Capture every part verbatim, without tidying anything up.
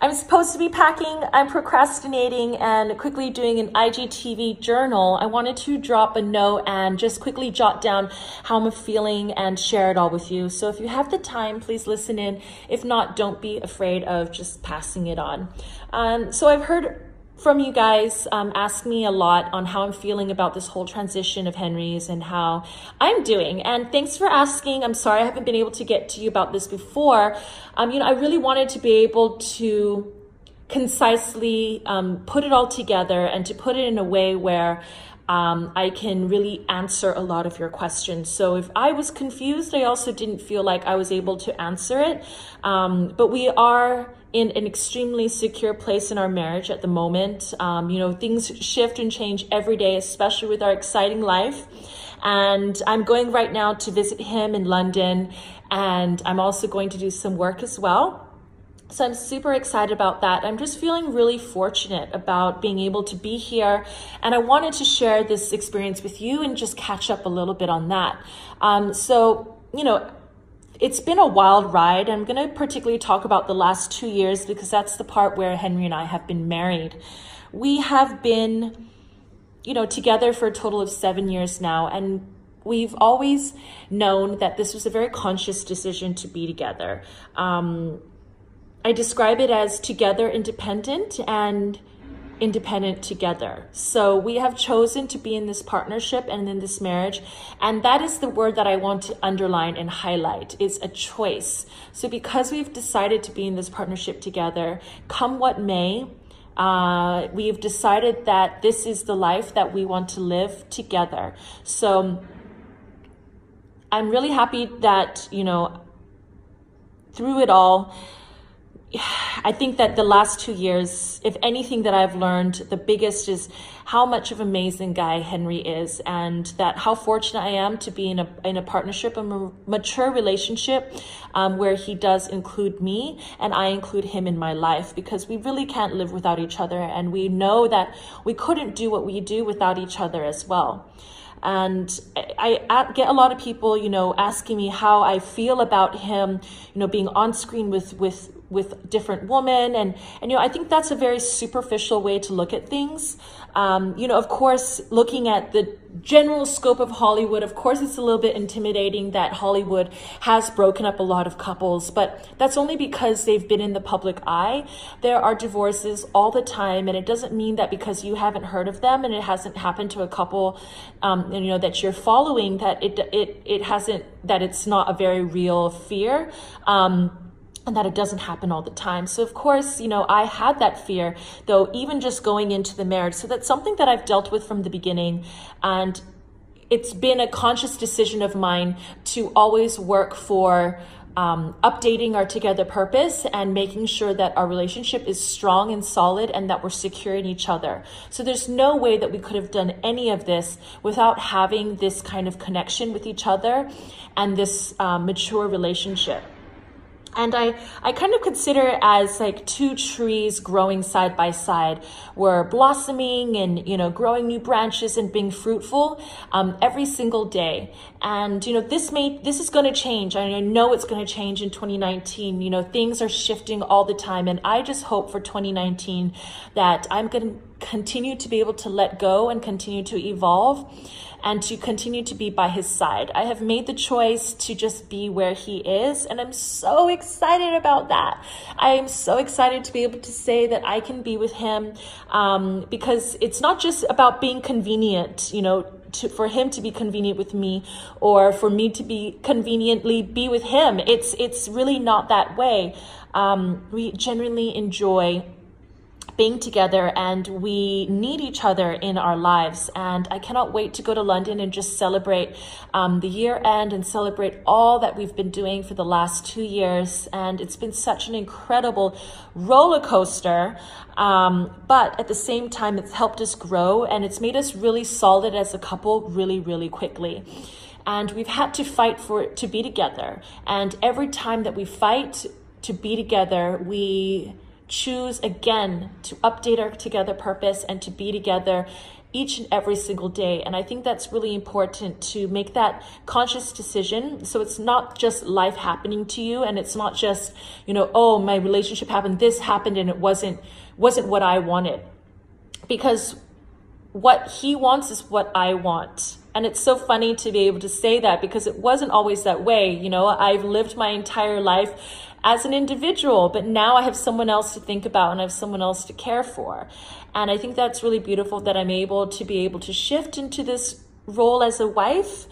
I'm supposed to be packing, I'm procrastinating and quickly doing an I G T V journal. I wanted to drop a note and just quickly jot down how I'm feeling and share it all with you. So if you have the time, please listen in. If not, don't be afraid of just passing it on. Um, so I've heard from you guys um, ask me a lot on how I'm feeling about this whole transition of Henry's and how I'm doing. And thanks for asking. I'm sorry I haven't been able to get to you about this before. Um, you know, I really wanted to be able to concisely um, put it all together and to put it in a way where Um, I can really answer a lot of your questions. So if I was confused, I also didn't feel like I was able to answer it. Um, but we are in an extremely secure place in our marriage at the moment. Um, you know, things shift and change every day, especially with our exciting life. And I'm going right now to visit him in London. And I'm also going to do some work as well. So I'm super excited about that. I'm just feeling really fortunate about being able to be here. And I wanted to share this experience with you and just catch up a little bit on that. Um, so, you know, it's been a wild ride. I'm going to particularly talk about the last two years because that's the part where Henry and I have been married. We have been, you know, together for a total of seven years now. And we've always known that this was a very conscious decision to be together. Um, I describe it as together independent and independent together. So we have chosen to be in this partnership and in this marriage. And that is the word that I want to underline and highlight is a choice. So because we've decided to be in this partnership together, come what may, uh, we've decided that this is the life that we want to live together. So I'm really happy that, you know, through it all, I think that the last two years, if anything that I've learned, the biggest is how much of an amazing guy Henry is, and that how fortunate I am to be in a, in a partnership, a mature relationship um, where he does include me and I include him in my life, because we really can't live without each other. And we know that we couldn't do what we do without each other as well. And I, I get a lot of people, you know, asking me how I feel about him, you know, being on screen with with with different women. And, and, you know, I think that's a very superficial way to look at things. Um, you know, of course, looking at the general scope of Hollywood, of course, it's a little bit intimidating that Hollywood has broken up a lot of couples, but that's only because they've been in the public eye. There are divorces all the time, and it doesn't mean that because you haven't heard of them and it hasn't happened to a couple, um, and, you know, that you're following, that it, it, it hasn't, that it's not a very real fear. Um, And that it doesn't happen all the time. So of course, you know, I had that fear, though, even just going into the marriage. So that's something that I've dealt with from the beginning. And it's been a conscious decision of mine to always work for um, updating our together purpose and making sure that our relationship is strong and solid and that we're secure in each other. So there's no way that we could have done any of this without having this kind of connection with each other and this uh, mature relationship. And I, I kind of consider it as like two trees growing side by side. We're blossoming and, you know, growing new branches and being fruitful um, every single day. And, you know, this may, this is going to change. I know it's going to change in twenty nineteen. You know, things are shifting all the time. And I just hope for twenty nineteen that I'm going to continue to be able to let go and continue to evolve and to continue to be by his side. I have made the choice to just be where he is, and I'm so excited about that. I am so excited to be able to say that I can be with him um, because it's not just about being convenient, you know, to, for him to be convenient with me or for me to be conveniently be with him. It's, it's really not that way. Um, we genuinely enjoy being together, and we need each other in our lives. And I cannot wait to go to London and just celebrate um, the year end and celebrate all that we've been doing for the last two years. And it's been such an incredible roller coaster. Um, but at the same time, it's helped us grow and it's made us really solid as a couple really, really quickly. And we've had to fight for it to be together. And every time that we fight to be together, we choose again to update our together purpose and to be together each and every single day. And I think that's really important to make that conscious decision. So it's not just life happening to you, and it's not just, you know, oh, my relationship happened, this happened, and it wasn't wasn't what I wanted. Because what he wants is what I want. And it's so funny to be able to say that, because it wasn't always that way. You know, I've lived my entire life as an individual, but now I have someone else to think about, and I have someone else to care for. And I think that's really beautiful that I'm able to be able to shift into this role as a wife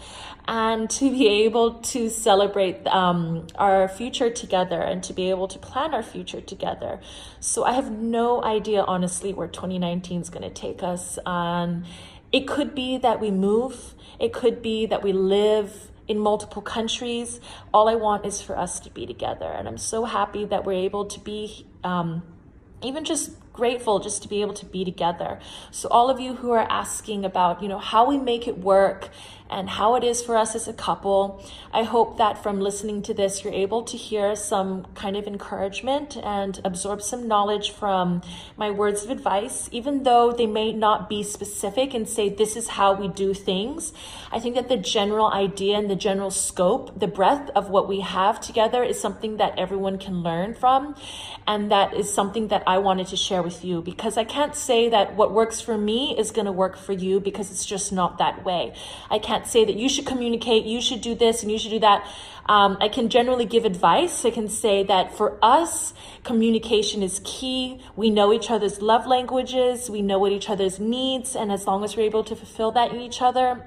and to be able to celebrate um, our future together and to be able to plan our future together. So I have no idea, honestly, where twenty nineteen is going to take us. Um, it could be that we move. It could be that we live in multiple countries. All I want is for us to be together. And I'm so happy that we're able to be um, even just grateful just to be able to be together. So all of you who are asking about, you know, how we make it work and how it is for us as a couple, I hope that from listening to this, you're able to hear some kind of encouragement and absorb some knowledge from my words of advice, even though they may not be specific and say, this is how we do things. I think that the general idea and the general scope, the breadth of what we have together is something that everyone can learn from. And that is something that I wanted to share with you, because I can't say that what works for me is going to work for you, because it's just not that way. I can't say that you should communicate, you should do this and you should do that. Um, I can generally give advice. I can say that for us, communication is key. We know each other's love languages. We know what each other's needs. And as long as we're able to fulfill that in each other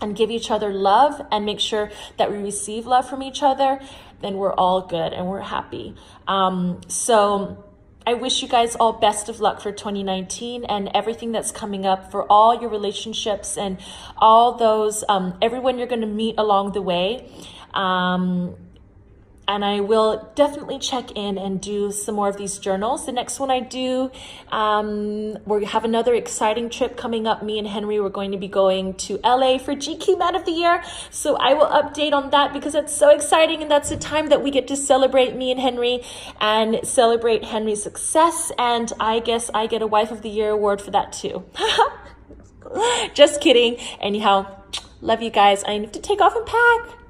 and give each other love and make sure that we receive love from each other, then we're all good and we're happy. Um, so I wish you guys all best of luck for twenty nineteen and everything that's coming up for all your relationships and all those, um, everyone you're going to meet along the way. Um, and I will definitely check in and do some more of these journals. The next one I do, um, we have another exciting trip coming up. Me and Henry, we're going to be going to L A for G Q Man of the Year. So I will update on that, because that's so exciting. And that's the time that we get to celebrate, me and Henry, and celebrate Henry's success. And I guess I get a Wife of the Year award for that too. Just kidding. Anyhow, love you guys. I need to take off and pack.